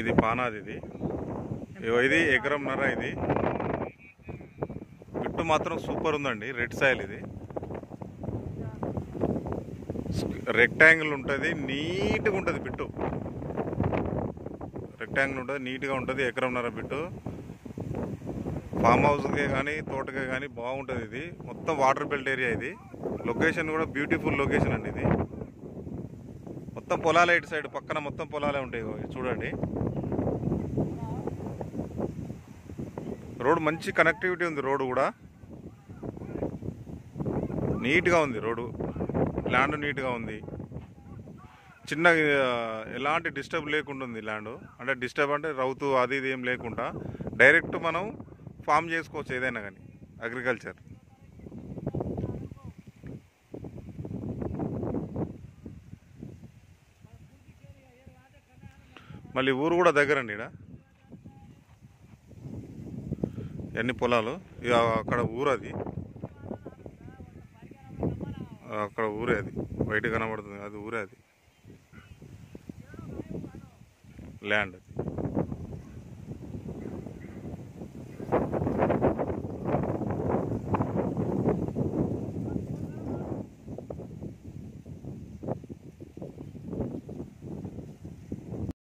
ఇది పానాది, ఇది ఇది ఎకరంన్నర. ఇది పిట్టు మాత్రం సూపర్ ఉందండి. రెడ్ సాయిల్, ఇది రెక్టాంగిల్ ఉంటుంది, నీట్గా ఉంటుంది పిట్టు. రెక్టాంగిల్ ఉంటుంది, నీట్గా ఉంటుంది. ఎకరంన్నర పిట్టు ఫామ్ హౌస్కే కానీ తోటకే కానీ బాగుంటుంది. ఇది మొత్తం వాటర్ బెల్ట్ ఏరియా. ఇది లొకేషన్ కూడా బ్యూటిఫుల్ లొకేషన్ అండి. ఇది మొత్తం పొలాలే, ఇటు సైడ్ పక్కన మొత్తం పొలాలే ఉంటాయి. చూడండి, రోడ్ మంచి కనెక్టివిటీ ఉంది. రోడ్డు కూడా నీట్గా ఉంది. రోడ్డు ల్యాండ్ నీట్గా ఉంది. చిన్న ఎలాంటి డిస్టర్బ్ లేకుండా ల్యాండ్, అంటే డిస్టర్బ్ అంటే రౌతు అది ఇది ఏం లేకుండా డైరెక్ట్ మనం ఫామ్ చేసుకోవచ్చు ఏదైనా కానీ. అగ్రికల్చర్ మళ్ళీ ఊరు కూడా దగ్గరండి. ఇక్కడ ఎన్ని పొలాలు, అక్కడ ఊరు, అది అక్కడ ఊరే, అది బయట కనబడుతుంది, అది ఊరే, అది ల్యాండ్.